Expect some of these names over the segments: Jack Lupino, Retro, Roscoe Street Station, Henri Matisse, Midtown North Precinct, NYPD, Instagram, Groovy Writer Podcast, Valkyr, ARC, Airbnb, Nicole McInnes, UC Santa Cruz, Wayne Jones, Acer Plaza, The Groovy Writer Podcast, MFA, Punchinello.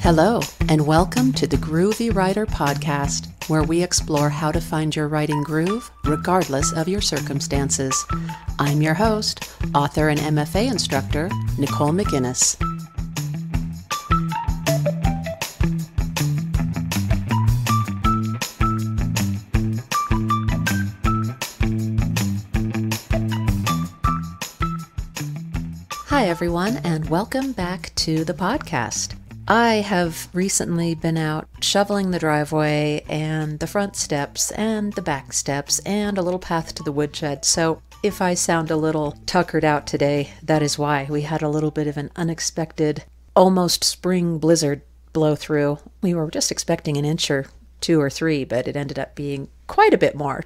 Hello, and welcome to the Groovy Writer Podcast, where we explore how to find your writing groove, regardless of your circumstances. I'm your host, author and MFA instructor, Nicole McInnes. Hi everyone, and welcome back to the podcast. I have recently been out shoveling the driveway and the front steps and the back steps and a little path to the woodshed, so if I sound a little tuckered out today, that is why. We had a little bit of an unexpected, almost spring blizzard blow through. We were just expecting an inch or two or three, but it ended up being quite a bit more.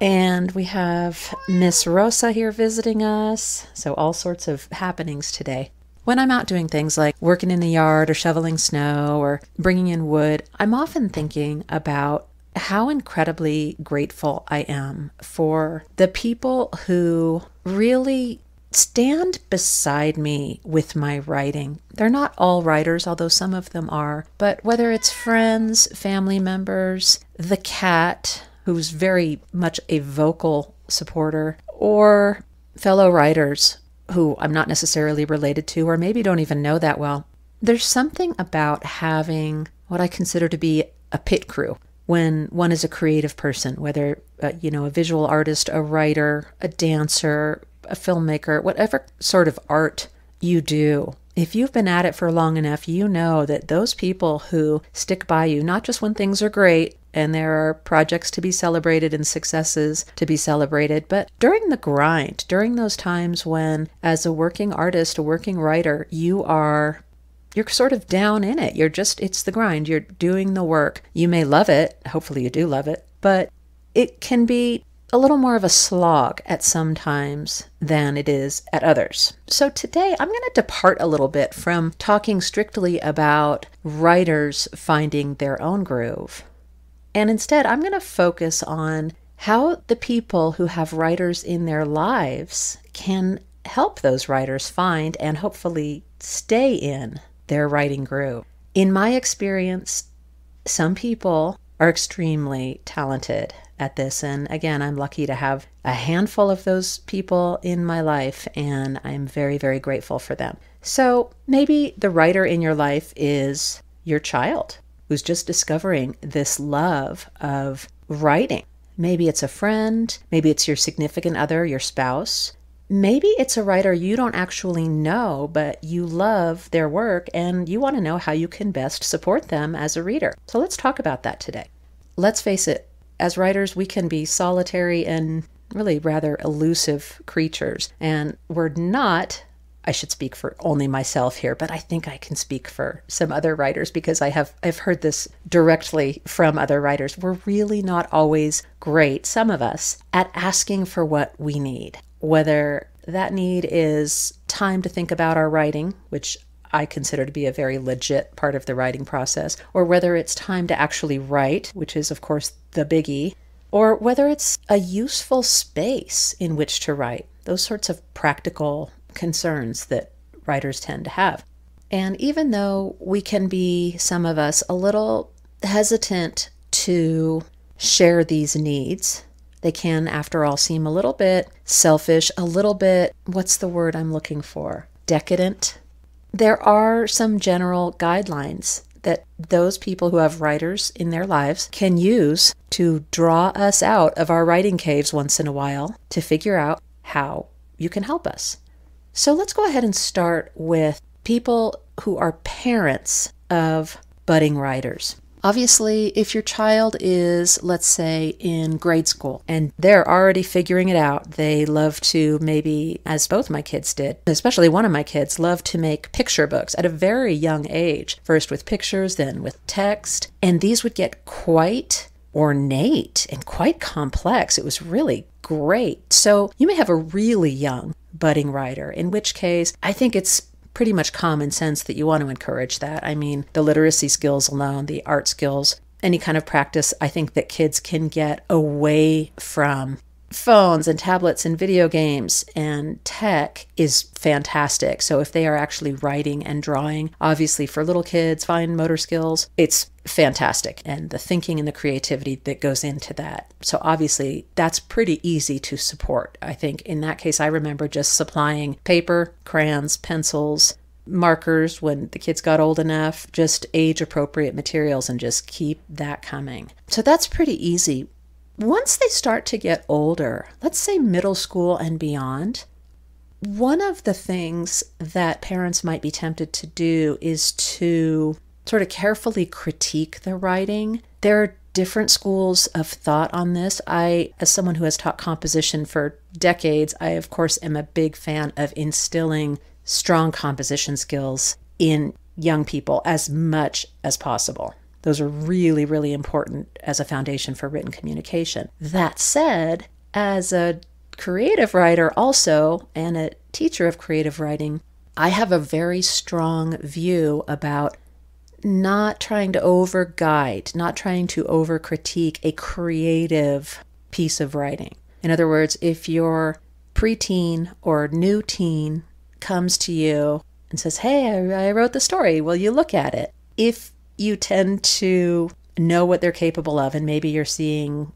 And we have Miss Rosa here visiting us, so all sorts of happenings today. When I'm out doing things like working in the yard or shoveling snow or bringing in wood, I'm often thinking about how incredibly grateful I am for the people who really stand beside me with my writing. They're not all writers, although some of them are, but whether it's friends, family members, the cat, who's very much a vocal supporter, or fellow writers who I'm not necessarily related to or maybe don't even know that well. There's something about having what I consider to be a pit crew when one is a creative person, whether a visual artist, a writer, a dancer, a filmmaker, whatever sort of art you do. If you've been at it for long enough, you know that those people who stick by you, not just when things are great and there are projects to be celebrated and successes to be celebrated, but during the grind, during those times when, as a working artist, a working writer, you're sort of down in it. It's the grind. You're doing the work. You may love it. Hopefully you do love it, but it can be a little more of a slog at some times than it is at others. So today I'm going to depart a little bit from talking strictly about writers finding their own groove. And instead I'm going to focus on how the people who have writers in their lives can help those writers find and hopefully stay in their writing groove. In my experience, some people are extremely talented at this. And again, I'm lucky to have a handful of those people in my life, and I'm very, very grateful for them. So maybe the writer in your life is your child who's just discovering this love of writing. Maybe it's a friend, maybe it's your significant other, your spouse. Maybe it's a writer you don't actually know, but you love their work and you want to know how you can best support them as a reader. So let's talk about that today. Let's face it, as writers, we can be solitary and really rather elusive creatures. And we're not, I should speak for only myself here, but I think I can speak for some other writers because I've heard this directly from other writers. We're really not always great, some of us, at asking for what we need, whether that need is time to think about our writing, which I consider to be a very legit part of the writing process, or whether it's time to actually write, which is of course the biggie, or whether it's a useful space in which to write, those sorts of practical concerns that writers tend to have. And even though we can be, some of us, a little hesitant to share these needs, they can, after all, seem a little bit selfish, a little bit, what's the word I'm looking for? Decadent. There are some general guidelines that those people who have writers in their lives can use to draw us out of our writing caves once in a while to figure out how you can help us. So let's go ahead and start with people who are parents of budding writers. Obviously, if your child is, let's say, in grade school and they're already figuring it out, they love to maybe, as both my kids did, especially one of my kids, love to make picture books at a very young age, first with pictures, then with text. And these would get quite ornate and quite complex. It was really great. So you may have a really young budding writer, in which case I think it's pretty much common sense that you want to encourage that. I mean, the literacy skills alone, the art skills, any kind of practice I think that kids can get away from phones and tablets and video games and tech is fantastic. So if they are actually writing and drawing, obviously for little kids, fine motor skills, it's fantastic. And the thinking and the creativity that goes into that. So obviously that's pretty easy to support. I think in that case, I remember just supplying paper, crayons, pencils, markers when the kids got old enough, just age appropriate materials, and just keep that coming. So that's pretty easy. Once they start to get older, let's say middle school and beyond, one of the things that parents might be tempted to do is to sort of carefully critique the writing. There are different schools of thought on this. I, as someone who has taught composition for decades, I of course am a big fan of instilling strong composition skills in young people as much as possible. Those are really, really important as a foundation for written communication. That said, as a creative writer also, and a teacher of creative writing, I have a very strong view about not trying to over-guide, not trying to over-critique a creative piece of writing. In other words, if your preteen or new teen comes to you and says, hey, I wrote the story, will you look at it? If you tend to know what they're capable of, and maybe you're seeing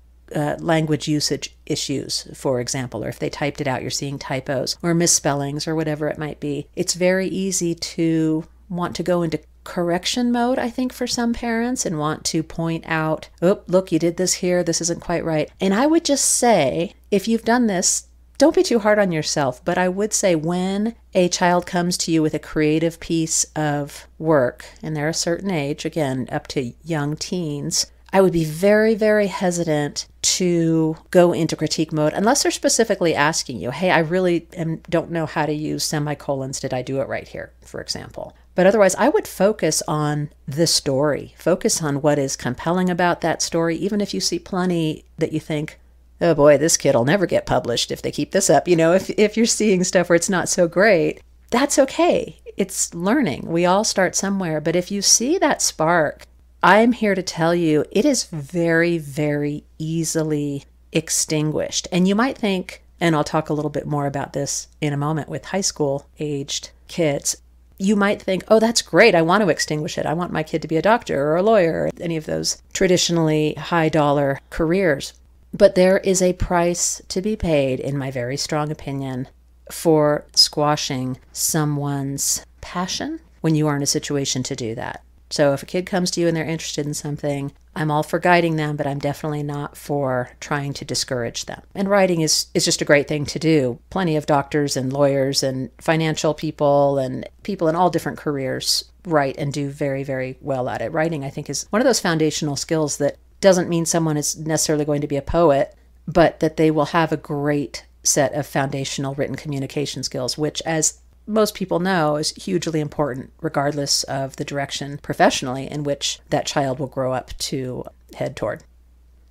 language usage issues, for example, or if they typed it out, you're seeing typos or misspellings or whatever it might be. It's very easy to want to go into correction mode, I think, for some parents, and want to point out, oh, look, you did this here, this isn't quite right. And I would just say, if you've done this, don't be too hard on yourself, but I would say when a child comes to you with a creative piece of work, and they're a certain age, again, up to young teens, I would be very, very hesitant to go into critique mode unless they're specifically asking you, hey, I really don't know how to use semicolons. Did I do it right here, for example? But otherwise, I would focus on the story, focus on what is compelling about that story, even if you see plenty that you think, oh boy, this kid will never get published if they keep this up. You know, if you're seeing stuff where it's not so great, that's okay. It's learning. We all start somewhere. But if you see that spark, I'm here to tell you it is very, very easily extinguished. And you might think, and I'll talk a little bit more about this in a moment with high school aged kids, you might think, oh, that's great. I want to extinguish it. I want my kid to be a doctor or a lawyer or any of those traditionally high dollar careers. But there is a price to be paid, in my very strong opinion, for squashing someone's passion when you are in a situation to do that. So if a kid comes to you and they're interested in something, I'm all for guiding them, but I'm definitely not for trying to discourage them. And writing is just a great thing to do. Plenty of doctors and lawyers and financial people and people in all different careers write and do very, very well at it. Writing, I think, is one of those foundational skills that doesn't mean someone is necessarily going to be a poet, but that they will have a great set of foundational written communication skills, which, as most people know, is hugely important, regardless of the direction professionally in which that child will grow up to head toward.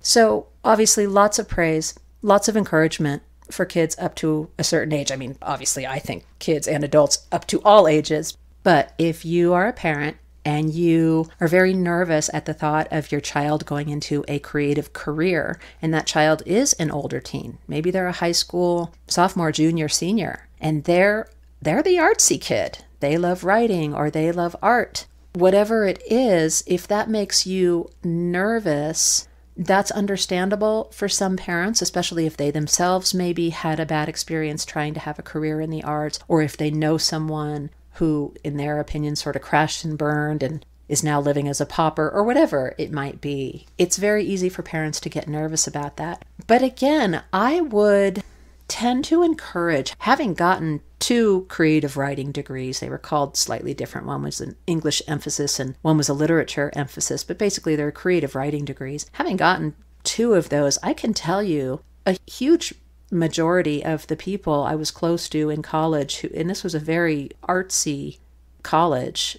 So obviously lots of praise, lots of encouragement for kids up to a certain age. I mean, obviously I think kids and adults up to all ages, but if you are a parent and you are very nervous at the thought of your child going into a creative career, and that child is an older teen, maybe they're a high school sophomore, junior, senior, and they're the artsy kid. They love writing or they love art. Whatever it is, if that makes you nervous, that's understandable for some parents, especially if they themselves maybe had a bad experience trying to have a career in the arts, or if they know someone who, in their opinion, sort of crashed and burned and is now living as a pauper or whatever it might be. It's very easy for parents to get nervous about that. But again, I would tend to encourage, having gotten two creative writing degrees, they were called slightly different. One was an English emphasis and one was a literature emphasis, but basically they're creative writing degrees. Having gotten two of those, I can tell you a huge majority of the people I was close to in college, who, and this was a very artsy college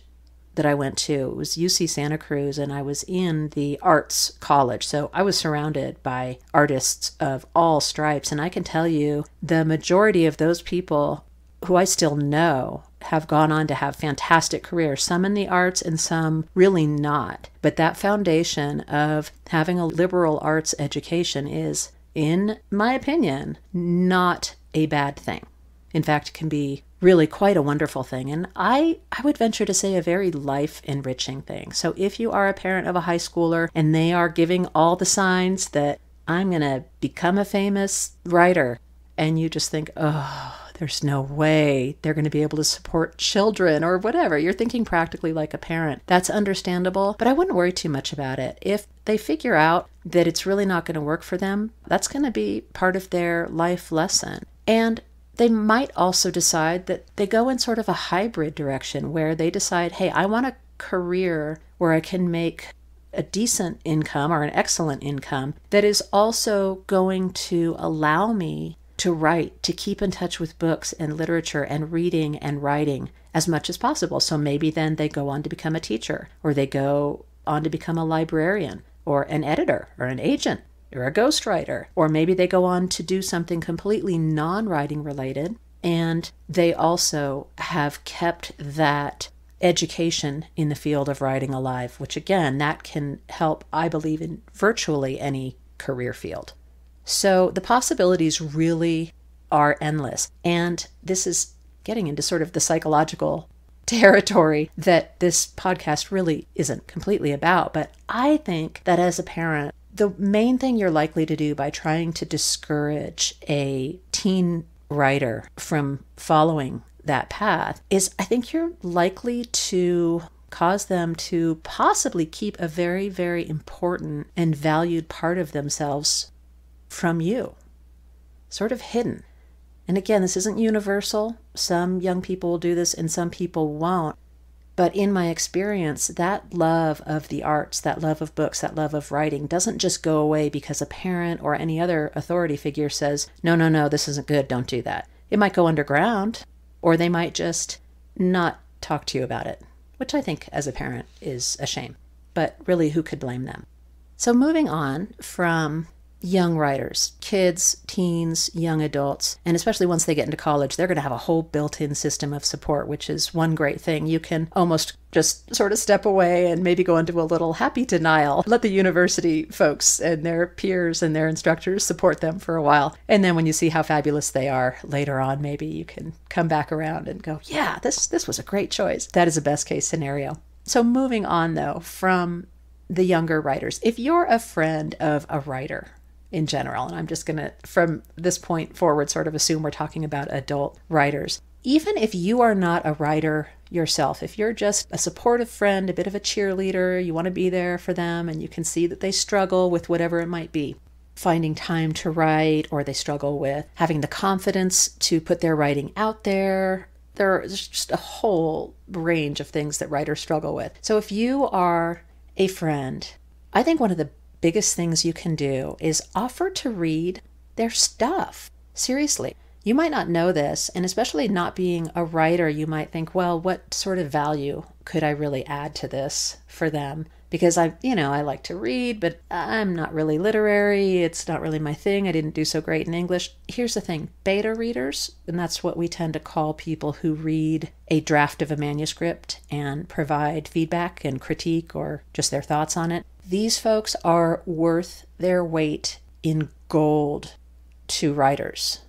that I went to, it was UC Santa Cruz, and I was in the arts college. So I was surrounded by artists of all stripes. And I can tell you the majority of those people who I still know have gone on to have fantastic careers, some in the arts and some really not. But that foundation of having a liberal arts education is in my opinion, not a bad thing. In fact, it can be really quite a wonderful thing. And I would venture to say a very life-enriching thing. So if you are a parent of a high schooler and they are giving all the signs that I'm going to become a famous writer, and you just think, oh, there's no way they're going to be able to support children or whatever. You're thinking practically like a parent. That's understandable, but I wouldn't worry too much about it. If they figure out that it's really not going to work for them, that's going to be part of their life lesson. And they might also decide that they go in sort of a hybrid direction where they decide, hey, I want a career where I can make a decent income or an excellent income that is also going to allow me to write, to keep in touch with books and literature and reading and writing as much as possible. So maybe then they go on to become a teacher, or they go on to become a librarian or an editor or an agent or a ghostwriter, or maybe they go on to do something completely non-writing related, and they also have kept that education in the field of writing alive, which again, that can help, I believe, in virtually any career field. So the possibilities really are endless. And this is getting into sort of the psychological territory that this podcast really isn't completely about. But I think that as a parent, the main thing you're likely to do by trying to discourage a teen writer from following that path is, I think you're likely to cause them to possibly keep a very, very important and valued part of themselves from you, sort of hidden. And again, this isn't universal. Some young people will do this and some people won't. But in my experience, that love of the arts, that love of books, that love of writing doesn't just go away because a parent or any other authority figure says, no, no, no, this isn't good, don't do that. It might go underground, or they might just not talk to you about it, which I think as a parent is a shame. But really, who could blame them? So moving on from young writers, kids, teens, young adults, and especially once they get into college, they're going to have a whole built-in system of support, which is one great thing. You can almost just sort of step away and maybe go into a little happy denial. Let the university folks and their peers and their instructors support them for a while. And then when you see how fabulous they are later on, maybe you can come back around and go, yeah, this was a great choice. That is a best case scenario. So moving on though, from the younger writers, if you're a friend of a writer, in general, and I'm just going to, from this point forward, sort of assume we're talking about adult writers. Even if you are not a writer yourself, if you're just a supportive friend, a bit of a cheerleader, you want to be there for them, and you can see that they struggle with whatever it might be, finding time to write, or they struggle with having the confidence to put their writing out there. There's just a whole range of things that writers struggle with. So if you are a friend, I think one of the biggest things you can do is offer to read their stuff. Seriously, you might not know this, and especially not being a writer, you might think, well, what sort of value could I really add to this for them? Because I like to read, but I'm not really literary. It's not really my thing. I didn't do so great in English. Here's the thing, beta readers, and that's what we tend to call people who read a draft of a manuscript and provide feedback and critique or just their thoughts on it. These folks are worth their weight in gold to writers.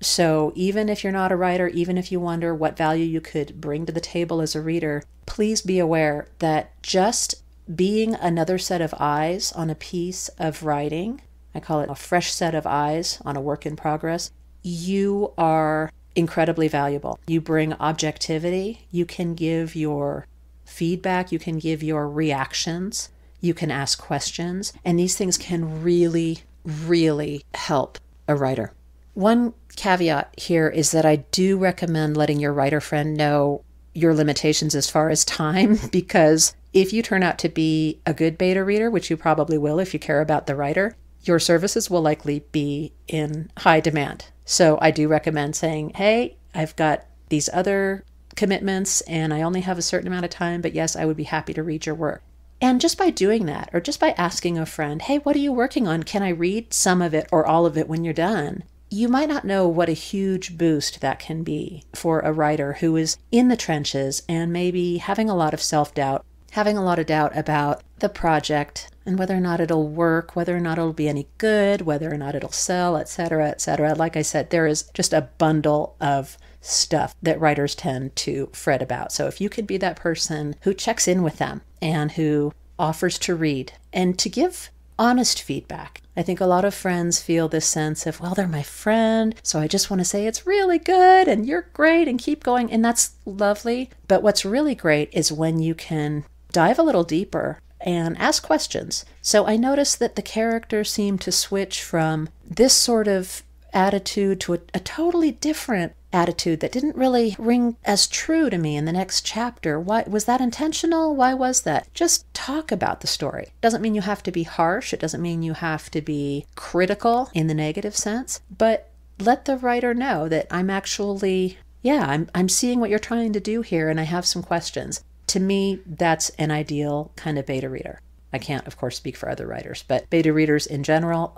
So even if you're not a writer, even if you wonder what value you could bring to the table as a reader, please be aware that just being another set of eyes on a piece of writing, I call it a fresh set of eyes on a work in progress, you are incredibly valuable. You bring objectivity. You can give your feedback. You can give your reactions. You can ask questions, and these things can really, really help a writer. One caveat here is that I do recommend letting your writer friend know your limitations as far as time, because if you turn out to be a good beta reader, which you probably will if you care about the writer, your services will likely be in high demand. So I do recommend saying, hey, I've got these other commitments and I only have a certain amount of time, but yes, I would be happy to read your work. And just by doing that, or just by asking a friend, hey, what are you working on? Can I read some of it or all of it when you're done? You might not know what a huge boost that can be for a writer who is in the trenches and maybe having a lot of self-doubt, having a lot of doubt about the project and whether or not it'll work, whether or not it'll be any good, whether or not it'll sell, et cetera, et cetera. Like I said, there is just a bundle of stuff that writers tend to fret about. So if you could be that person who checks in with them and who offers to read and to give honest feedback. I think a lot of friends feel this sense of, well, they're my friend, so I just want to say it's really good and you're great and keep going. And that's lovely. But what's really great is when you can dive a little deeper and ask questions. So I noticed that the characters seem to switch from this sort of attitude to a totally different attitude that didn't really ring as true to me in the next chapter. Why was that intentional? Why was that? Just talk about the story. Doesn't mean you have to be harsh. It doesn't mean you have to be critical in the negative sense, but let the writer know that I'm actually, yeah, I'm seeing what you're trying to do here and I have some questions. To me, that's an ideal kind of beta reader. I can't, of course, speak for other writers, but beta readers in general,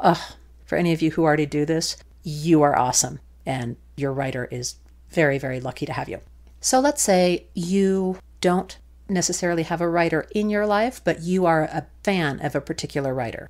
for any of you who already do this, you are awesome. And your writer is very, very lucky to have you. So let's say you don't necessarily have a writer in your life, but you are a fan of a particular writer.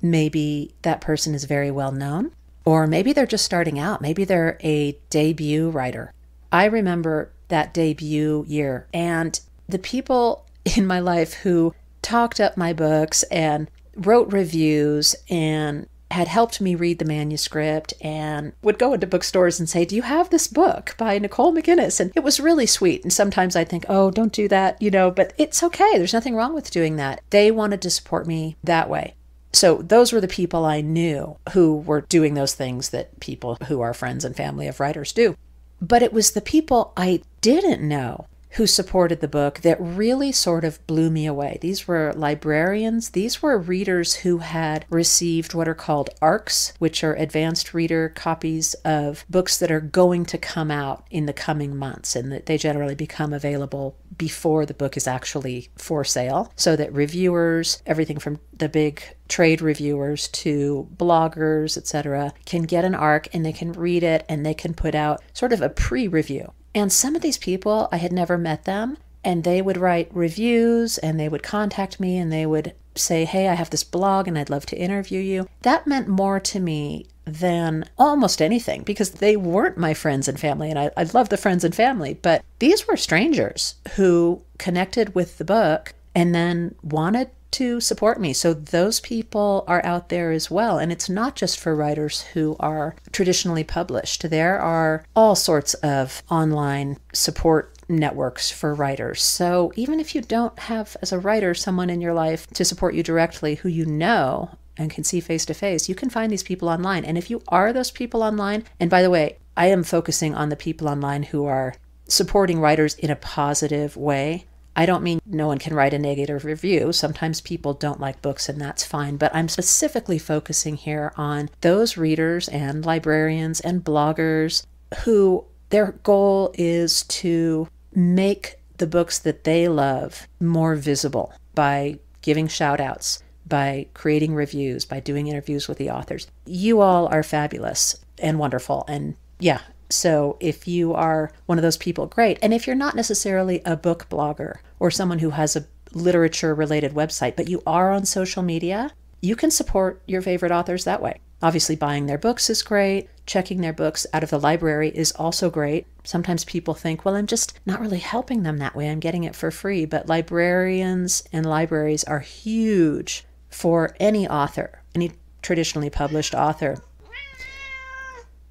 Maybe that person is very well known, or maybe they're just starting out. Maybe they're a debut writer. I remember that debut year and the people in my life who talked up my books and wrote reviews and had helped me read the manuscript and would go into bookstores and say, do you have this book by Nicole McInnes? And it was really sweet. And sometimes I think, oh, don't do that, you know, but it's okay. There's nothing wrong with doing that. They wanted to support me that way. So those were the people I knew who were doing those things that people who are friends and family of writers do. But it was the people I didn't know who supported the book that really sort of blew me away. These were librarians. These were readers who had received what are called ARCs, which are advanced reader copies of books that are going to come out in the coming months, and that they generally become available before the book is actually for sale, so that reviewers, everything from the big trade reviewers to bloggers, etc., can get an ARC and they can read it and they can put out sort of a pre-review. And some of these people, I had never met them, and they would write reviews and they would contact me and they would say, hey, I have this blog and I'd love to interview you. That meant more to me than almost anything because they weren't my friends and family, and I love the friends and family, but these were strangers who connected with the book and then wanted to support me. So those people are out there as well. And it's not just for writers who are traditionally published. There are all sorts of online support networks for writers. So even if you don't have, as a writer, someone in your life to support you directly who you know and can see face to face, you can find these people online. And if you are those people online, and by the way, I am focusing on the people online who are supporting writers in a positive way. I don't mean no one can write a negative review. Sometimes people don't like books and that's fine, but I'm specifically focusing here on those readers and librarians and bloggers who their goal is to make the books that they love more visible by giving shout outs, by creating reviews, by doing interviews with the authors. You all are fabulous and wonderful. And yeah, so if you are one of those people, great. And if you're not necessarily a book blogger or someone who has a literature-related website, but you are on social media, you can support your favorite authors that way. Obviously, buying their books is great. Checking their books out of the library is also great. Sometimes people think, well, I'm just not really helping them that way. I'm getting it for free. But librarians and libraries are huge for any author, any traditionally published author.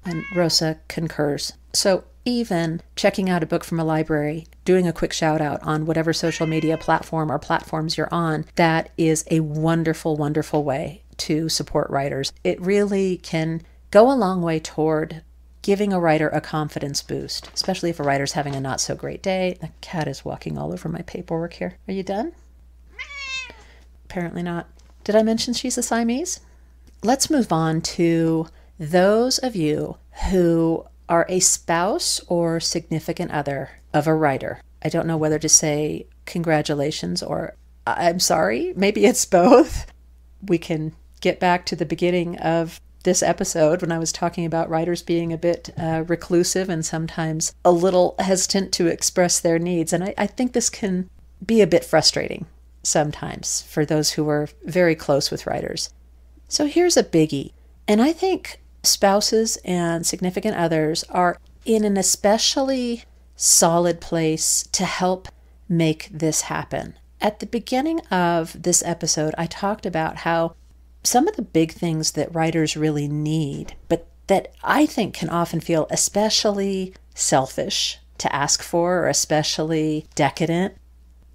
And Rosa concurs. So even checking out a book from a library, doing a quick shout out on whatever social media platform or platforms you're on, that is a wonderful, wonderful way to support writers. It really can go a long way toward giving a writer a confidence boost, especially if a writer's having a not so great day. The cat is walking all over my paperwork here. Are you done? Apparently not. Did I mention she's a Siamese? Let's move on to those of you who are a spouse or significant other of a writer. I don't know whether to say congratulations or I'm sorry. Maybe it's both. We can get back to the beginning of this episode when I was talking about writers being a bit reclusive and sometimes a little hesitant to express their needs. And I think this can be a bit frustrating sometimes for those who are very close with writers. So here's a biggie, and I think spouses and significant others are in an especially solid place to help make this happen. At the beginning of this episode, I talked about how some of the big things that writers really need, but that I think can often feel especially selfish to ask for, or especially decadent: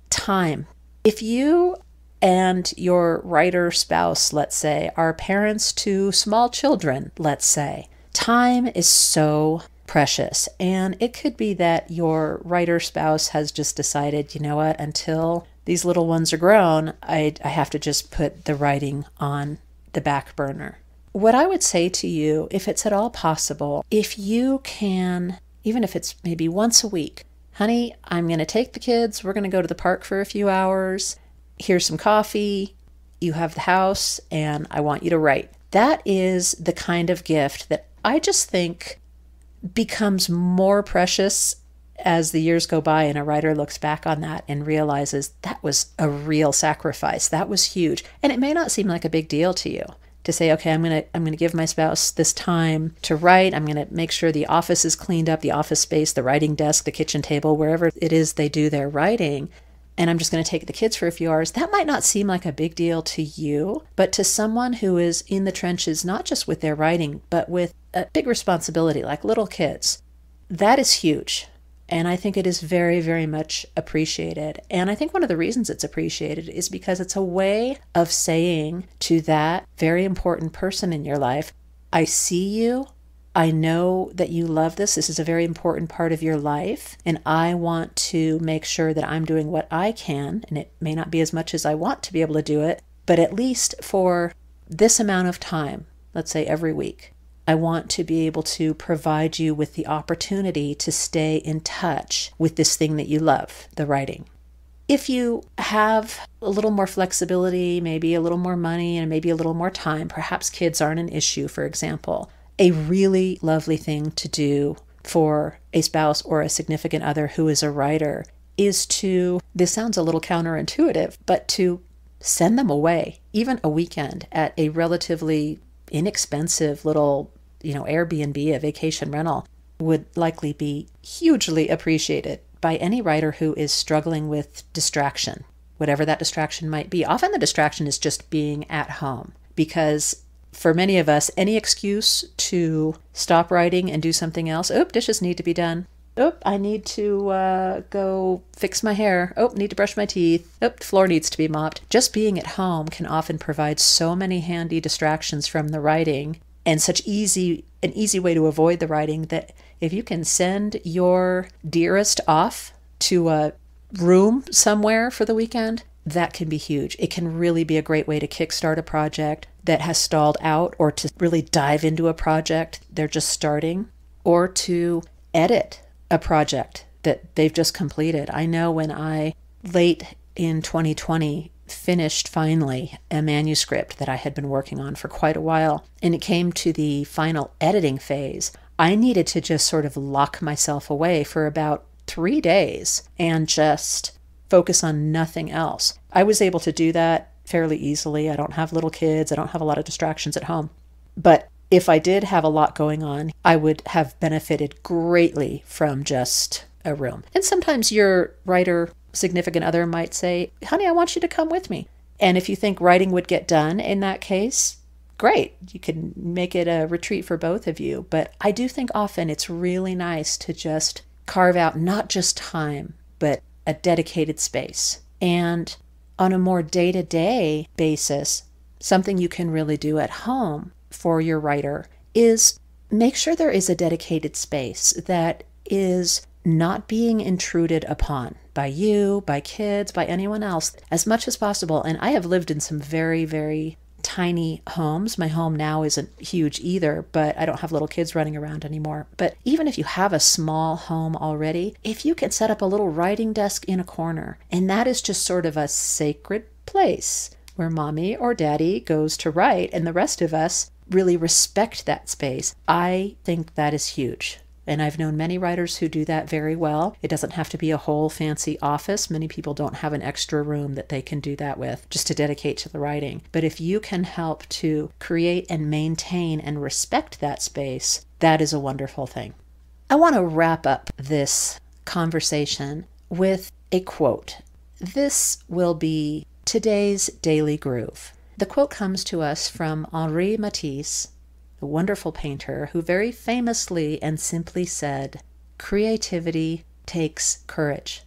time. If you and your writer spouse, let's say, are parents to small children, let's say, time is so precious. And it could be that your writer spouse has just decided, you know what, until these little ones are grown, I have to just put the writing on the back burner. What I would say to you, if it's at all possible, if you can, even if it's maybe once a week, honey, I'm going to take the kids, we're going to go to the park for a few hours, here's some coffee, you have the house, and I want you to write. That is the kind of gift that I just think becomes more precious as the years go by and a writer looks back on that and realizes that was a real sacrifice. That was huge. And it may not seem like a big deal to you to say, okay, I'm going to give my spouse this time to write. I'm going to make sure the office is cleaned up, the office space, the writing desk, the kitchen table, wherever it is they do their writing. And I'm just going to take the kids for a few hours. That might not seem like a big deal to you, but to someone who is in the trenches, not just with their writing, but with a big responsibility, like little kids, that is huge. And I think it is very, very much appreciated. And I think one of the reasons it's appreciated is because it's a way of saying to that very important person in your life, I see you, I know that you love this. This is a very important part of your life, and I want to make sure that I'm doing what I can, and it may not be as much as I want to be able to do it, but at least for this amount of time, let's say every week, I want to be able to provide you with the opportunity to stay in touch with this thing that you love, the writing. If you have a little more flexibility, maybe a little more money, and maybe a little more time, perhaps kids aren't an issue, for example, a really lovely thing to do for a spouse or a significant other who is a writer is to, this sounds a little counterintuitive, but to send them away, even a weekend, at a relatively inexpensive little, you know, Airbnb, a vacation rental, would likely be hugely appreciated by any writer who is struggling with distraction, whatever that distraction might be. Often the distraction is just being at home, because for many of us, any excuse to stop writing and do something else. Oh, dishes need to be done. Oh, I need to go fix my hair. Oh, need to brush my teeth. Oh, the floor needs to be mopped. Just being at home can often provide so many handy distractions from the writing, and such an easy way to avoid the writing, that if you can send your dearest off to a room somewhere for the weekend, that can be huge. It can really be a great way to kickstart a project that has stalled out, or to really dive into a project they're just starting, or to edit a project that they've just completed. I know when I, late in 2020, finished finally a manuscript that I had been working on for quite a while, and it came to the final editing phase, I needed to just sort of lock myself away for about 3 days and just focus on nothing else. I was able to do that fairly easily. I don't have little kids. I don't have a lot of distractions at home. But if I did have a lot going on, I would have benefited greatly from just a room. And sometimes your writer significant other might say, honey, I want you to come with me. And if you think writing would get done in that case, great. You can make it a retreat for both of you. But I do think often it's really nice to just carve out not just time, but a dedicated space. And on a more day-to-day basis, something you can really do at home for your writer is make sure there is a dedicated space that is not being intruded upon by you, by kids, by anyone else, as much as possible. And I have lived in some very, very tiny homes. My home now isn't huge either, but I don't have little kids running around anymore. But even if you have a small home already, if you can set up a little writing desk in a corner, and that is just sort of a sacred place where mommy or daddy goes to write, and the rest of us really respect that space, I think that is huge. And I've known many writers who do that very well. It doesn't have to be a whole fancy office. Many people don't have an extra room that they can do that with just to dedicate to the writing. But if you can help to create and maintain and respect that space, that is a wonderful thing. I want to wrap up this conversation with a quote. This will be today's Daily Groove. The quote comes to us from Henri Matisse, the wonderful painter who very famously and simply said, "Creativity takes courage."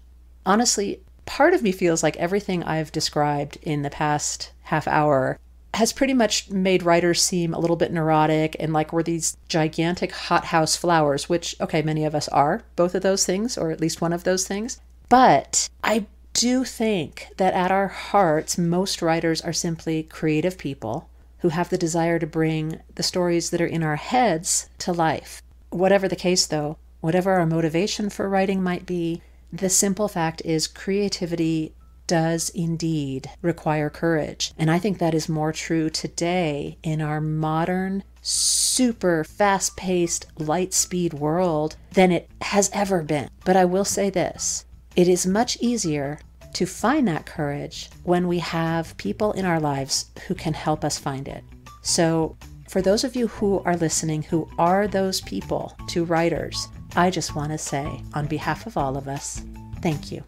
Honestly, part of me feels like everything I've described in the past half hour has pretty much made writers seem a little bit neurotic and like we're these gigantic hothouse flowers, which, okay, many of us are both of those things, or at least one of those things. But I do think that at our hearts, most writers are simply creative people who have the desire to bring the stories that are in our heads to life. Whatever the case though, whatever our motivation for writing might be, the simple fact is creativity does indeed require courage. And I think that is more true today in our modern, super fast-paced, light-speed world than it has ever been. But I will say this, it is much easier to find that courage when we have people in our lives who can help us find it. So for those of you who are listening, who are those people to writers, I just want to say on behalf of all of us, thank you.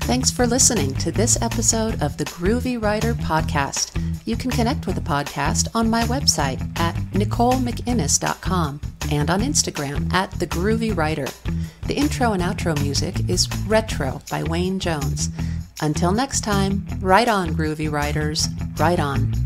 Thanks for listening to this episode of the Groovy Writer Podcast. You can connect with the podcast on my website at NicoleMcInnes.com and on Instagram at The Groovy Writer. The intro and outro music is Retro by Wayne Jones. Until next time, write on, Groovy Writers, write on.